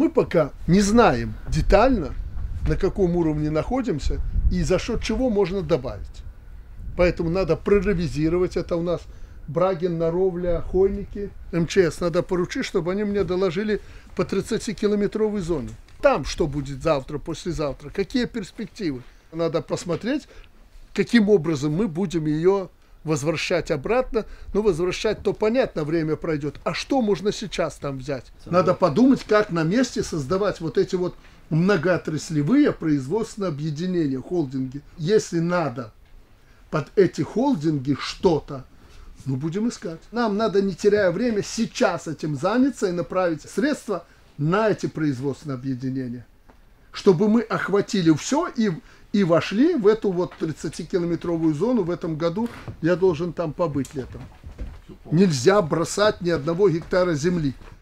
Мы пока не знаем детально, на каком уровне находимся и за счет чего можно добавить. Поэтому надо проревизировать. Это у нас Брагин, Наровля, Хойники, МЧС. Надо поручить, чтобы они мне доложили по 30-километровой зоне. Там что будет завтра, послезавтра, какие перспективы. Надо посмотреть, каким образом мы будем ее возвращать обратно. Но возвращать то понятно, время пройдет. А что можно сейчас там взять? Надо подумать, как на месте создавать вот эти вот многоотраслевые производственные объединения, холдинги. Если надо под эти холдинги что-то, ну будем искать. Нам надо, не теряя время, сейчас этим заняться и направить средства на эти производственные объединения, чтобы мы охватили все и вошли в эту вот 30-километровую зону. В этом году я должен там побыть летом. Нельзя бросать ни одного гектара земли.